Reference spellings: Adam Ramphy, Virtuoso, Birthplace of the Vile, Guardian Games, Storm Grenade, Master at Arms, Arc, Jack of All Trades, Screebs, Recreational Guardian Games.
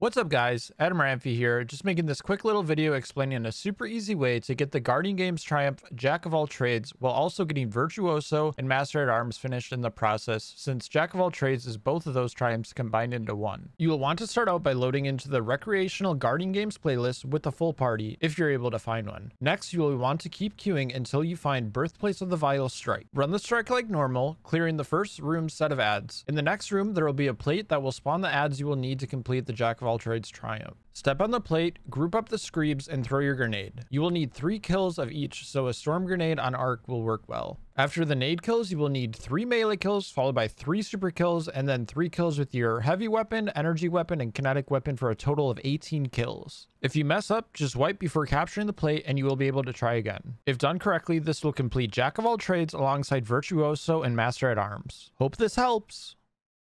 What's up guys, Adam Ramphy here, just making this quick little video explaining a super easy way to get the Guardian Games Triumph Jack of All Trades while also getting Virtuoso and Master at Arms finished in the process, since Jack of All Trades is both of those triumphs combined into one. You will want to start out by loading into the Recreational Guardian Games playlist with the full party, if you're able to find one. Next, you will want to keep queuing until you find Birthplace of the Vile strike. Run the strike like normal, clearing the first room's set of ads. In the next room, there will be a plate that will spawn the ads you will need to complete the Jack of All Trades triumph. Step on the plate, group up the Screebs, and throw your grenade. You will need 3 kills of each, so a Storm Grenade on Arc will work well. After the nade kills, you will need 3 melee kills, followed by 3 super kills, and then 3 kills with your heavy weapon, energy weapon, and kinetic weapon for a total of 18 kills. If you mess up, just wipe before capturing the plate and you will be able to try again. If done correctly, this will complete Jack of All Trades alongside Virtuoso and Master at Arms. Hope this helps!